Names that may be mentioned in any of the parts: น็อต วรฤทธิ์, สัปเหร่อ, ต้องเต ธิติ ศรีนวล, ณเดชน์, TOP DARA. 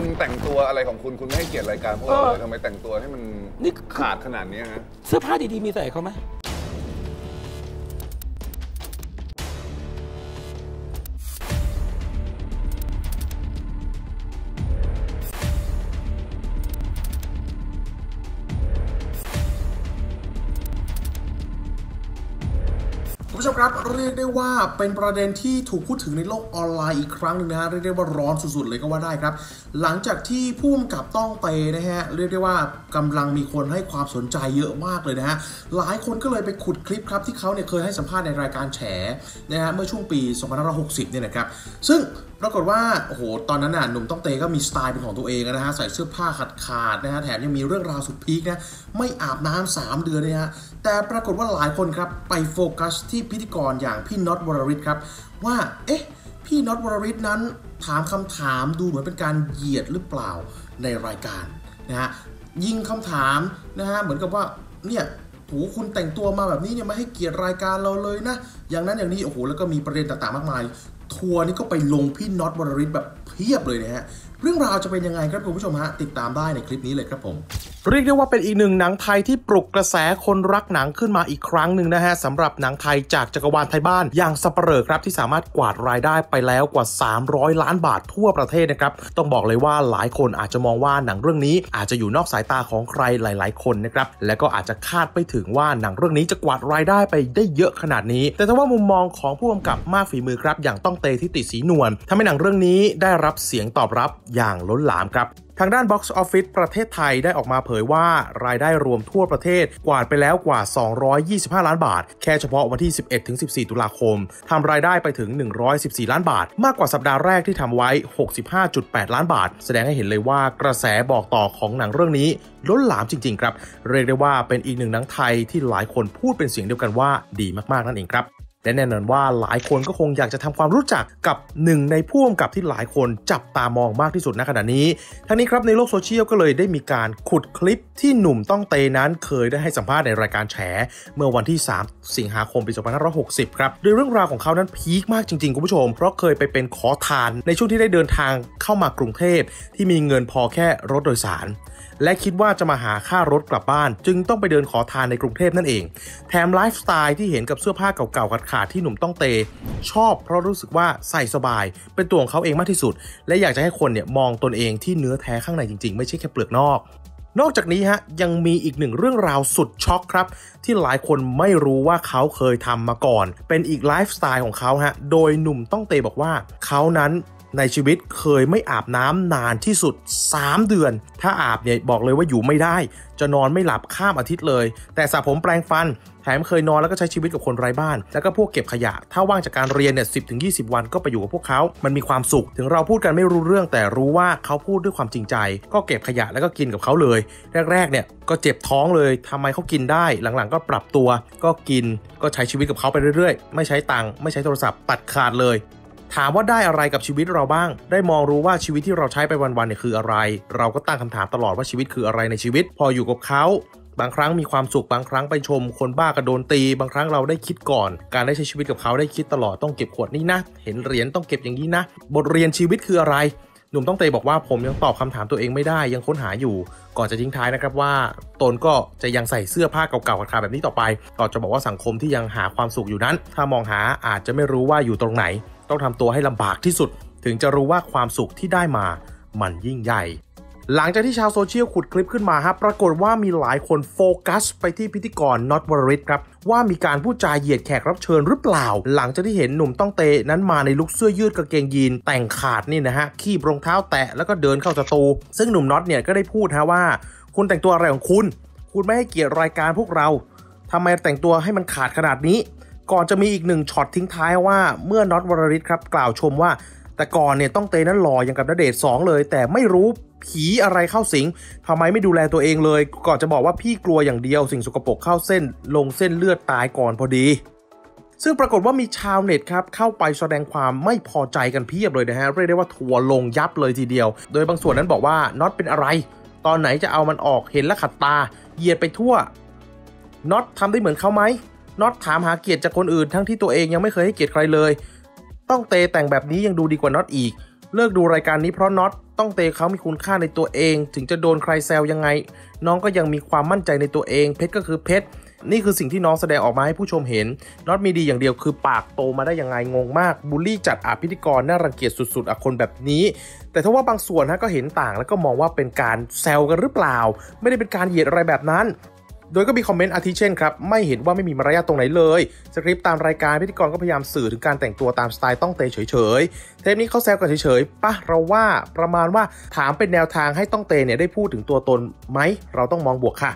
คุณแต่งตัวอะไรของคุณคุณไม่ให้เกียรติรายการพวกเราเลยทำไมแต่งตัวให้มันขาดขนาดนี้ฮะเสื้อผ้าดีๆมีใส่เขาไหมคุณผู้ชมครับเรียกได้ว่าเป็นประเด็นที่ถูกพูดถึงในโลกออนไลน์อีกครั้งหนึ่งนะฮะเรียกได้ว่าร้อนสุดๆเลยก็ว่าได้ครับหลังจากที่ผู้กำกับต้องไปนะฮะเรียกได้ว่ากำลังมีคนให้ความสนใจเยอะมากเลยนะฮะหลายคนก็เลยไปขุดคลิปครับที่เขาเนี่ยเคยให้สัมภาษณ์ในรายการแฉนะฮะเมื่อช่วงปี2560เนี่ยนะครับซึ่งปรากฏว่าโอ้โหตอนนั้นน่ะหนุ่มต้องเตก็มีสไตล์เป็นของตัวเองนะฮะใส่เสื้อผ้าขาดนะฮะแถมยังมีเรื่องราวสุดพีคนะไม่อาบน้ำ3เดือนเลยฮะแต่ปรากฏว่าหลายคนครับไปโฟกัสที่พิธีกรอย่างพี่น็อตวรฤทธิ์ครับว่าเอ๊ะพี่น็อตวรฤทธิ์นั้นถามคำถามดูเหมือนเป็นการเหยียดหรือเปล่าในรายการนะฮะยิงคำถามนะฮะเหมือนกับว่าเนี่ยโหคุณแต่งตัวมาแบบนี้เนี่ยไม่ให้เกียรติรายการเราเลยนะอย่างนั้นอย่างนี้โอ้โหแล้วก็มีประเด็นต่างๆมากมายทัวร์นี่ก็ไปลงพี่น็อตวรฤทธิ์แบบเพียบเลยนะฮะเรื่องราวจะเป็นยังไงครับคุณผู้ชมฮะติดตามได้ในคลิปนี้เลยครับผมเรียกได้ว่าเป็นอีกหนึ่งหนังไทยที่ปลุกกระแสคนรักหนังขึ้นมาอีกครั้งหนึ่งนะฮะสำหรับหนังไทยจากจักรวาลไทยบ้านอย่างสัปเหร่อครับที่สามารถกวาดรายได้ไปแล้วกว่า300ล้านบาททั่วประเทศนะครับต้องบอกเลยว่าหลายคนอาจจะมองว่าหนังเรื่องนี้อาจจะอยู่นอกสายตาของใครหลายๆคนนะครับและก็อาจจะคาดไม่ถึงว่าหนังเรื่องนี้จะกวาดรายได้ไปได้เยอะขนาดนี้แต่ถ้าว่ามุมมองของผู้กำกับมากฝีมือครับอย่างต้องเตทิติศรีนวลทำให้หนังเรื่องนี้ได้รับเสียงตอบรับอย่างล้นหลามครับทางด้าน Box Office ประเทศไทยได้ออกมาเผยว่ารายได้รวมทั่วประเทศกวาดไปแล้วกว่า225ล้านบาทแค่เฉพาะวันที่ 11-14 ตุลาคมทำรายได้ไปถึง114ล้านบาทมากกว่าสัปดาห์แรกที่ทำไว้ 65.8 ล้านบาทแสดงให้เห็นเลยว่ากระแสบอกต่อของหนังเรื่องนี้ล้นหลามจริงๆครับเรียกได้ว่าเป็นอีกหนึ่งหนังไทยที่หลายคนพูดเป็นเสียงเดียวกันว่าดีมากๆนั่นเองครับและแน่นอนว่าหลายคนก็คงอยากจะทำความรู้จักกับหนึ่งในผู้กำกับที่หลายคนจับตามองมากที่สุดณขณะนี้ทั้งนี้ครับในโลกโซเชียลก็เลยได้มีการขุดคลิปที่หนุ่มต้องเตนั้นเคยได้ให้สัมภาษณ์ในรายการแฉเมื่อวันที่3สิงหาคมปี2560ครับโดยเรื่องราวของเขานั้นพีคมากจริงๆคุณผู้ชมเพราะเคยไปเป็นขอทานในช่วงที่ได้เดินทางเข้ามากรุงเทพที่มีเงินพอแค่รถโดยสารและคิดว่าจะมาหาค่ารถกลับบ้านจึงต้องไปเดินขอทานในกรุงเทพนั่นเองแถมไลฟ์สไตล์ที่เห็นกับเสื้อผ้าเก่าๆขาดที่หนุ่มต้องเตชอบเพราะรู้สึกว่าใส่สบายเป็นตัวของเขาเองมากที่สุดและอยากจะให้คนเนี่ยมองตนเองที่เนื้อแท้ข้างในจริงๆไม่ใช่แค่เปลือกนอกนอกจากนี้ฮะยังมีอีกหนึ่งเรื่องราวสุดช็อกครับที่หลายคนไม่รู้ว่าเขาเคยทำมาก่อนเป็นอีกไลฟ์สไตล์ของเขาฮะโดยหนุ่มต้องเตบอกว่าเขานั้นในชีวิตเคยไม่อาบน้ำนานที่สุด3เดือนถ้าอาบเนี่ยบอกเลยว่าอยู่ไม่ได้จะนอนไม่หลับข้ามอาทิตย์เลยแต่สระผมแปรงฟันแถมเคยนอนแล้วก็ใช้ชีวิตกับคนไร้บ้านแล้วก็พวกเก็บขยะถ้าว่างจากการเรียนเนี่ย10-20 วันก็ไปอยู่กับพวกเขามันมีความสุขถึงเราพูดกันไม่รู้เรื่องแต่รู้ว่าเขาพูดด้วยความจริงใจก็เก็บขยะแล้วก็กินกับเขาเลยแรกๆเนี่ยก็เจ็บท้องเลยทำไมเขากินได้หลังๆก็ปรับตัวก็กินก็ใช้ชีวิตกับเขาไปเรื่อยๆไม่ใช้ตังค์ไม่ใช้โทรศัพท์ตัดขาดเลยถามว่าได้อะไรกับชีวิตเราบ้างได้มองรู้ว่าชีวิตที่เราใช้ไปวันๆเนี่ยคืออะไรเราก็ตั้งคำถามตลอดว่าชีวิตคืออะไรในชีวิตพออยู่กับเขาบางครั้งมีความสุขบางครั้งไปชมคนบ้าก็โดนตีบางครั้งเราได้คิดก่อนการได้ใช้ชีวิตกับเขาได้คิดตลอดต้องเก็บขวดนี่นะเห็นเหรียญต้องเก็บอย่างนี้นะบทเรียนชีวิตคืออะไรหนุ่มต้องเตบอกว่าผมยังตอบคำถามตัวเองไม่ได้ยังค้นหาอยู่ก่อนจะทิ้งท้ายนะครับว่าตนก็จะยังใส่เสื้อผ้าเก่าๆขาดแบบนี้ต่อไปก่อนจะบอกว่าสังคมที่ยังหาความสุขอยู่นั้นถ้ามองหาอาจจะไม่รู้ว่าอยู่ตรงไหนต้องทำตัวให้ลำบากที่สุดถึงจะรู้ว่าความสุขที่ได้มามันยิ่งใหญ่หลังจากที่ชาวโซเชียลขุดคลิปขึ้นมาครับปรากฏว่ามีหลายคนโฟกัสไปที่พิธีกรน็อตวรฤทธิ์ครับว่ามีการพูดจาเหยียดแขกรับเชิญหรือเปล่าหลังจากที่เห็นหนุ่มต้องเตนั้นมาในลุคเสื้อยืดกางเกงยีนแต่งขาดนี่นะฮะขี้รองเท้าแตะแล้วก็เดินเข้าสตูซึ่งหนุ่มน็อตเนี่ยก็ได้พูดฮะว่าคุณแต่งตัวอะไรของคุณไม่ให้เกียรติรายการพวกเราทำไมแต่งตัวให้มันขาดขนาดนี้ก่อนจะมีอีกหนึ่งช็อตทิ้งท้ายว่าเมื่อน็อตวรฤทธิ์ครับกล่าวชมว่าแต่ก่อนเนี่ยต้องเตนั้นหล่ออย่างกับณเดชน์2เลยแต่ไม่รู้ผีอะไรเข้าสิงทำไมไม่ดูแลตัวเองเลยก่อนจะบอกว่าพี่กลัวอย่างเดียวสิ่งสกปรกเข้าเส้นลงเส้นเลือดตายก่อนพอดีซึ่งปรากฏว่ามีชาวเน็ตครับเข้าไปแสดงความไม่พอใจกันเพียบเลยนะฮะเรียกได้ว่าทัวลงยับเลยทีเดียวโดยบางส่วนนั้นบอกว่าน็อตเป็นอะไรตอนไหนจะเอามันออกเห็นและขัดตาเหยียดไปทั่วน็อตทำได้เหมือนเขาไหมน็อตถามหาเกียรติจากคนอื่นทั้งที่ตัวเองยังไม่เคยให้เกียรติใครเลยต้องเตแต่งแบบนี้ยังดูดีกว่าน็อตอีกเลิกดูรายการนี้เพราะน็อต ต้องเตะเขามีคุณค่าในตัวเองถึงจะโดนใครแซวยังไงน้องก็ยังมีความมั่นใจในตัวเองเพชรก็คือเพชรนี่คือสิ่งที่น้องแสดงออกมาให้ผู้ชมเห็นน็อตมีดีอย่างเดียวคือปากโตมาได้ยังไงงงมากบูลลี่จัดอาพิธีกรน่ารังเกียจสุดๆคนแบบนี้แต่ถ้าว่าบางส่วนฮะก็เห็นต่างแล้วก็มองว่าเป็นการแซวกันหรือเปล่าไม่ได้เป็นการเหยียดอะไรแบบนั้นโดยก็มีคอมเมนต์อาทิเช่นครับไม่เห็นว่าไม่มีมารยาทตรงไหนเลยสคริปต์ตามรายการพิธีกรก็พยายามสื่อถึงการแต่งตัวตามสไตล์ต้องเตะเฉยๆเทปนี้เขาแซวกันเฉยๆป่ะเราว่าประมาณว่าถามเป็นแนวทางให้ต้องเตะเนี่ยได้พูดถึงตัวตนไหมเราต้องมองบวกค่ะ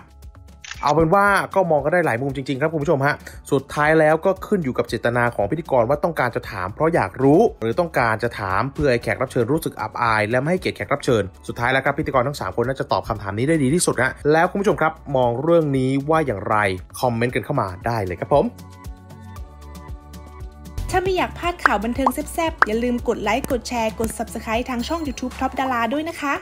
เอาเป็นว่าก็มองก็ได้หลายมุมจริงๆครับคุณผู้ชมฮะสุดท้ายแล้วก็ขึ้นอยู่กับเจตนาของพิธีกรว่าต้องการจะถามเพราะอยากรู้หรือต้องการจะถามเพื่อให้แขกรับเชิญรู้สึกอับอายและไม่ให้เกียรติแขกรับเชิญสุดท้ายแล้วครับพิธีกรทั้ง3คนน่าจะตอบคำถามนี้ได้ดีที่สุดฮะแล้วคุณผู้ชมครับมองเรื่องนี้ว่าอย่างไรคอมเมนต์กันเข้ามาได้เลยครับผมถ้าไม่อยากพลาดข่าวบันเทิงแซ่บๆอย่าลืมกดไลค์กดแชร์กด Subscribe ทางช่อง YouTube ท็อปดาราด้วยนะคะ